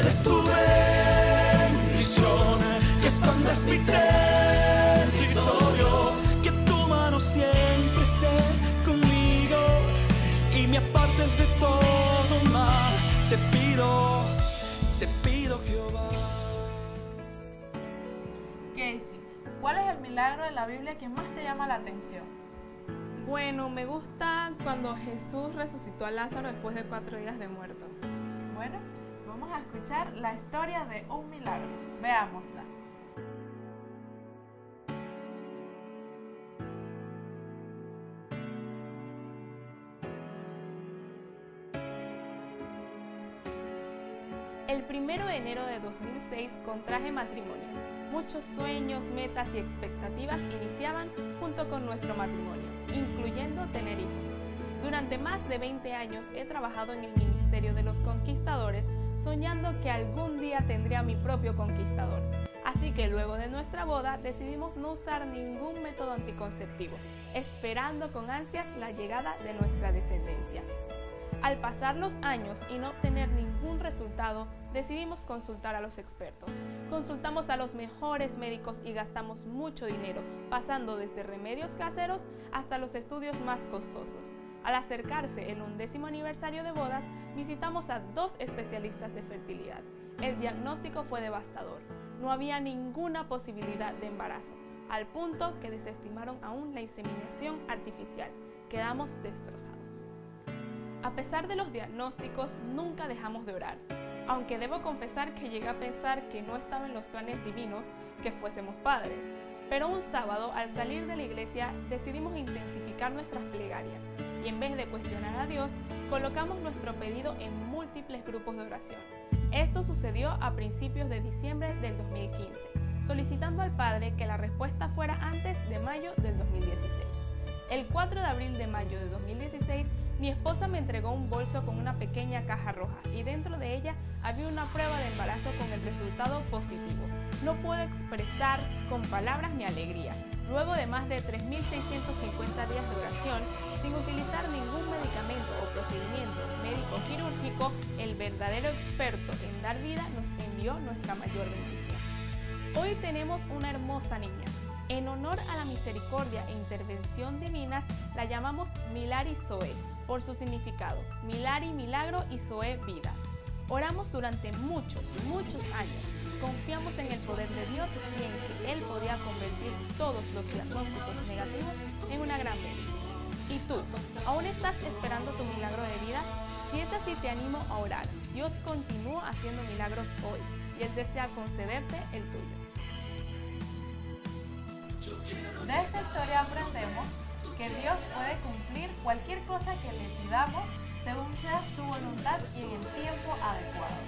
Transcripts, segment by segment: eres tu bendición, que expandas mi territorio, que tu mano siempre esté conmigo y me apartes de todo mal. Te pido Jehová. Casey, ¿cuál es el milagro de la Biblia que más te llama la atención? Bueno, me gusta cuando Jesús resucitó a Lázaro después de 4 días de muerto. Bueno, vamos a escuchar la historia de un milagro. Veámosla. El 1 de enero de 2006 contraje matrimonio. Muchos sueños, metas y expectativas iniciaban junto con nuestro matrimonio, incluyendo tener hijos. Durante más de 20 años he trabajado en el Ministerio de los Conquistadores, soñando que algún día tendría mi propio conquistador. Así que luego de nuestra boda decidimos no usar ningún método anticonceptivo, esperando con ansias la llegada de nuestra descendencia. Al pasar los años y no obtener ningún resultado, decidimos consultar a los expertos. Consultamos a los mejores médicos y gastamos mucho dinero, pasando desde remedios caseros hasta los estudios más costosos. Al acercarse el 10º aniversario de bodas, visitamos a 2 especialistas de fertilidad. El diagnóstico fue devastador. No había ninguna posibilidad de embarazo, al punto que desestimaron aún la inseminación artificial. Quedamos destrozados. A pesar de los diagnósticos, nunca dejamos de orar. Aunque debo confesar que llegué a pensar que no estaba en los planes divinos que fuésemos padres. Pero un sábado, al salir de la iglesia, decidimos intensificar nuestras plegarias. Y en vez de cuestionar a Dios, colocamos nuestro pedido en múltiples grupos de oración. Esto sucedió a principios de diciembre del 2015, solicitando al Padre que la respuesta fuera antes de mayo del 2016. El 4 de abril de mayo de 2016, mi esposa me entregó un bolso con una pequeña caja roja y dentro de ella había una prueba de embarazo con el resultado positivo. No puedo expresar con palabras mi alegría. Luego de más de 3.650 días de oración, sin utilizar ningún medicamento o procedimiento médico-quirúrgico, el verdadero experto en dar vida nos envió nuestra mayor bendición. Hoy tenemos una hermosa niña. En honor a la misericordia e intervención divinas, la llamamos Milari Zoe, por su significado, Milari milagro y Zoe vida. Oramos durante muchos años. Confiamos en el poder de Dios y en que Él podía convertir todos los diagnósticos negativos en una gran bendición. ¿Y tú? ¿Aún estás esperando tu milagro de vida? Si es así, te animo a orar. Dios continúa haciendo milagros hoy y Él desea concederte el tuyo. De esta historia aprendemos que Dios puede cumplir cualquier cosa que le pidamos según sea su voluntad y en el tiempo adecuado.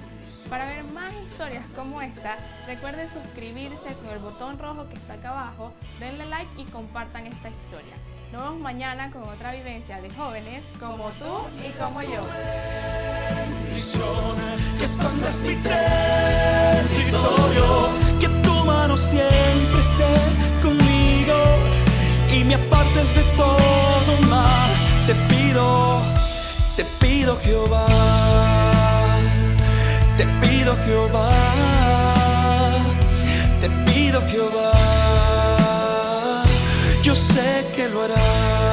Para ver más historias como esta, recuerden suscribirse con el botón rojo que está acá abajo, denle like y compartan esta historia. Nos vemos mañana con otra vivencia de jóvenes como tú y como yo. Que expandas mi territorio, que tu mano siempre esté conmigo y me apartes de todo mal. Te pido Jehová. Te pido Jehová, te pido Jehová, yo sé que lo harás.